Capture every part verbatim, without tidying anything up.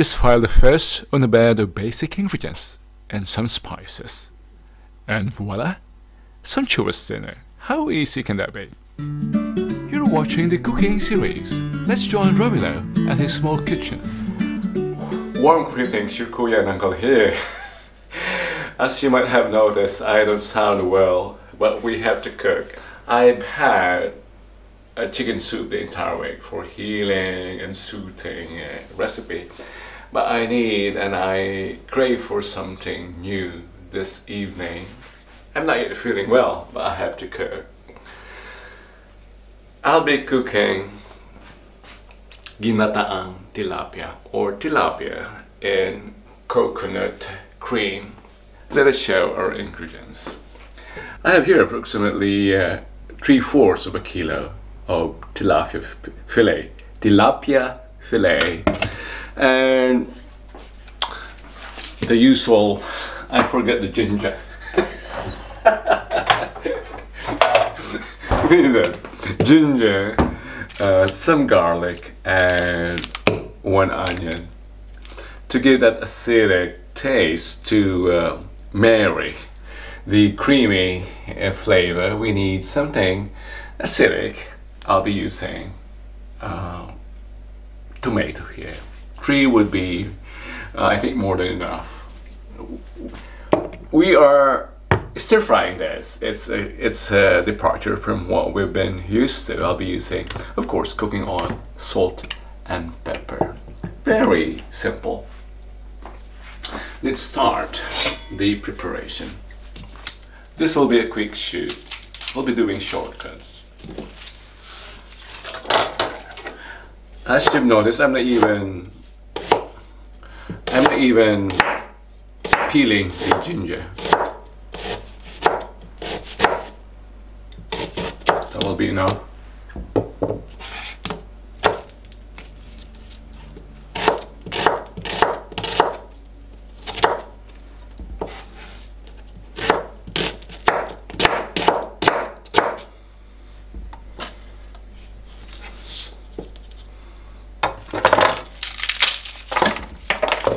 Just fry the fish on a bed of basic ingredients and some spices. And voila! Sumptuous dinner. How easy can that be? You're watching the cooking series. Let's join Romulo at his small kitchen. Warm greetings, your kuya and uncle here. As you might have noticed, I don't sound well, but we have to cook. I've had a chicken soup the entire week for healing and soothing uh, recipe, but I need and I crave for something new this evening. I'm not yet feeling well, but I have to cook. I'll be cooking ginataang tilapia or tilapia in coconut cream. Let us show our ingredients. I have here approximately uh, three fourths of a kilo of tilapia fillet, tilapia fillet, and the usual. I forget the ginger. Ginger, uh, some garlic, and one onion to give that acidic taste to uh, marry the creamy uh, flavor. We need something acidic. I'll be using uh, tomato here. Three would be, uh, I think, more than enough. We are stir frying this. It's a, it's a departure from what we've been used to. I'll be using, of course, cooking oil, salt, and pepper. Very simple. Let's start the preparation. This will be a quick shoot. We'll be doing shortcuts. As you've noticed, I'm not even I'm not even peeling the ginger. That will be enough.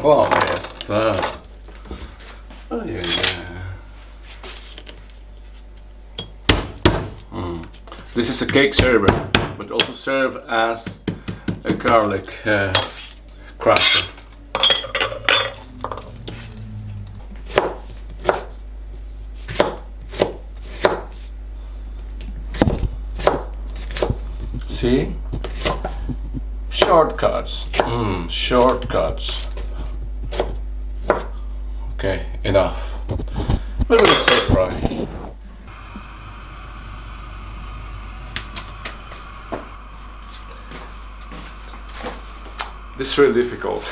Oh, yes, that. Oh, yeah, yeah. Mm. This is a cake server, but also serve as a garlic uh, crusher. See? Shortcuts. Mm, shortcuts. Okay, enough. But we'll stir fry. This is really difficult.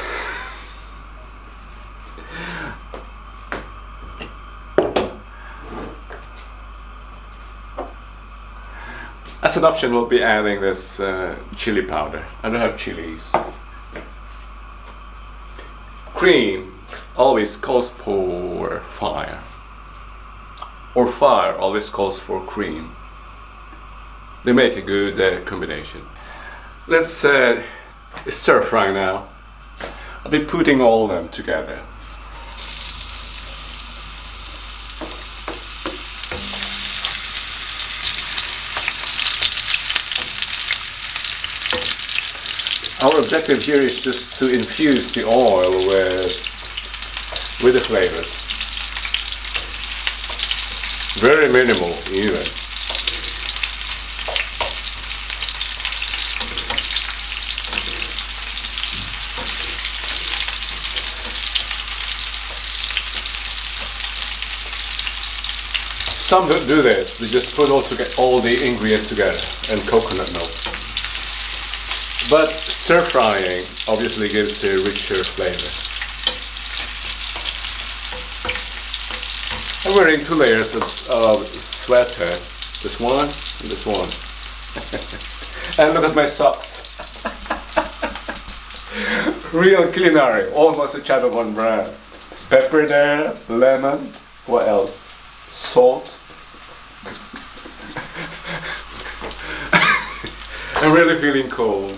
As an option, we'll be adding this uh, chili powder. I don't have chilies. Cream always calls for fire, or fire always calls for cream. They make a good uh, combination. Let's uh, stir fry now. I'll be putting all of them together. Our objective here is just to infuse the oil with with the flavors. Very minimal even. Some don't do this, they just put all, all the ingredients together and coconut milk. But stir frying obviously gives a richer flavor. I'm wearing two layers of, of sweater, this one and this one. And look at my socks. Real culinary, almost a Channel One brand. Pepper there, lemon, what else? Salt. I'm really feeling cold,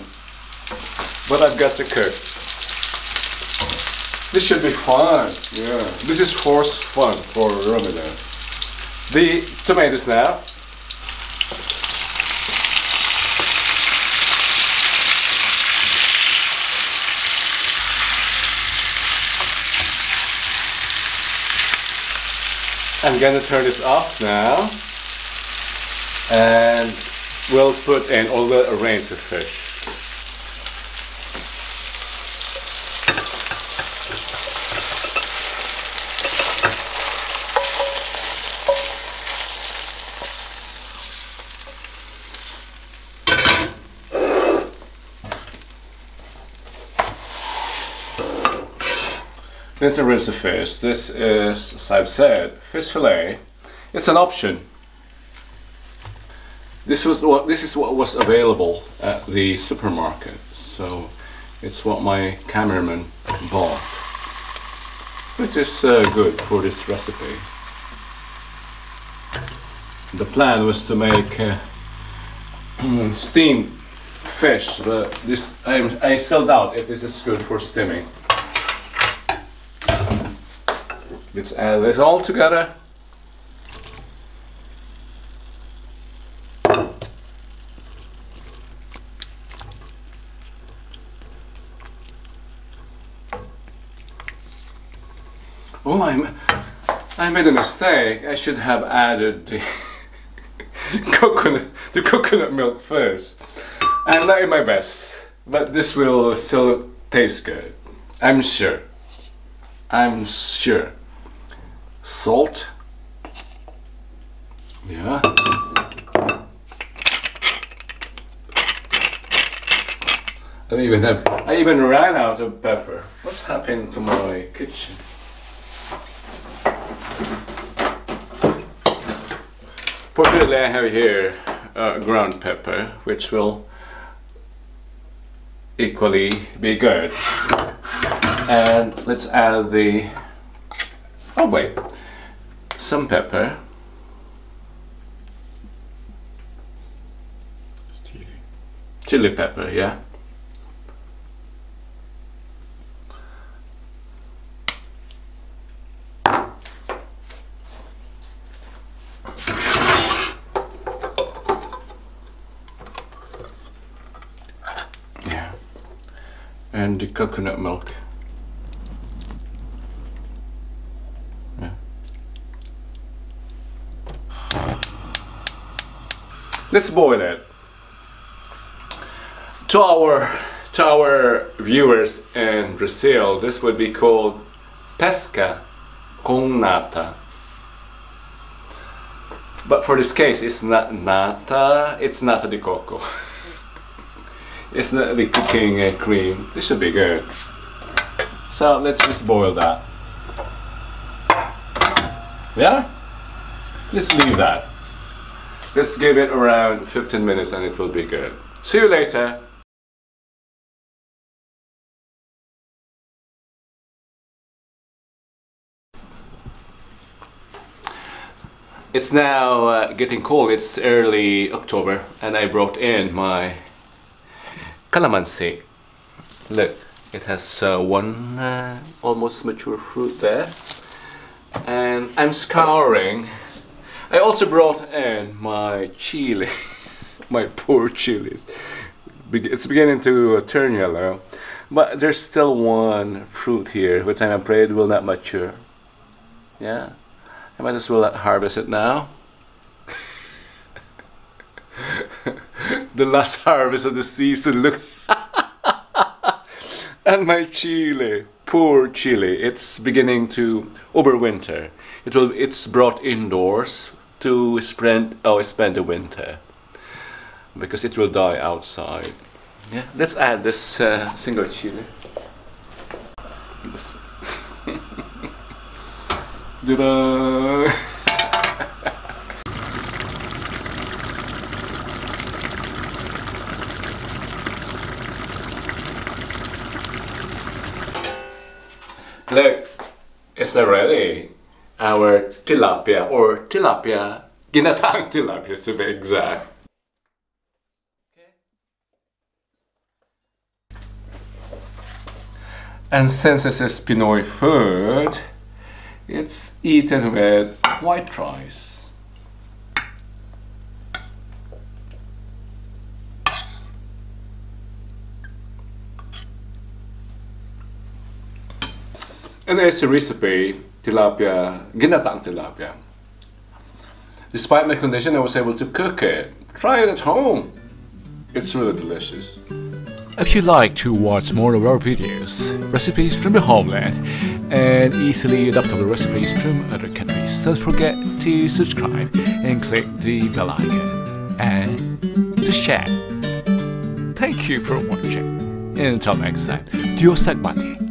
but I've got to cook. This should be fun. Yeah, this is horse fun for Romulo. The tomatoes now. I'm gonna turn this off now, and we'll put in all the range of fish. This is a rinse of fish. This is, as I've said, fish fillet. It's an option. This was what this is what was available at the supermarket, so it's what my cameraman bought, which is uh, good for this recipe. The plan was to make uh, steamed fish, but this I, I still doubt if this is good for steaming. Let's add this all together. Oh, I'm, I made a mistake. I should have added the coconut, the coconut milk first. I'm not in my best, but this will still taste good. I'm sure. I'm sure. Salt, yeah, I even have, I even ran out of pepper. What's happened to my kitchen? Fortunately, I have here uh, ground pepper, which will equally be good. And let's add the, oh wait, some pepper. Chili. Chili pepper, yeah. Yeah. And the coconut milk. Let's boil it. To our, to our viewers in Brazil, this would be called pesca com nata. But for this case, it's not nata, it's nata de coco. It's not the cooking uh, cream. This should be good. So let's just boil that. Yeah? Let's leave that. Let's give it around fifteen minutes and it will be good. See you later. It's now uh, getting cold. It's early October and I brought in my calamansi. Look, it has uh, one uh, almost mature fruit there. And I'm scouring. I also brought in my chili, my poor chilies. It's beginning to turn yellow, but there's still one fruit here, which I'm afraid will not mature. Yeah, I might as well harvest it now. The last harvest of the season, look. And my chili, poor chili, it's beginning to overwinter. It will, it's brought indoors to spend, oh, spend the winter, because it will die outside. Yeah, let's add this uh, single chili. Ta-da! Look, it's already our tilapia, or tilapia, ginataang tilapia to be exact. And since this is Pinoy food, it's eaten with white rice. And there's the recipe, tilapia, ginataang tilapia. Despite my condition, I was able to cook it. Try it at home. It's really delicious. If you like to watch more of our videos, recipes from the homeland, and easily adaptable recipes from other countries, don't forget to subscribe and click the bell icon and to share. Thank you for watching. Until next time, Diosagbati.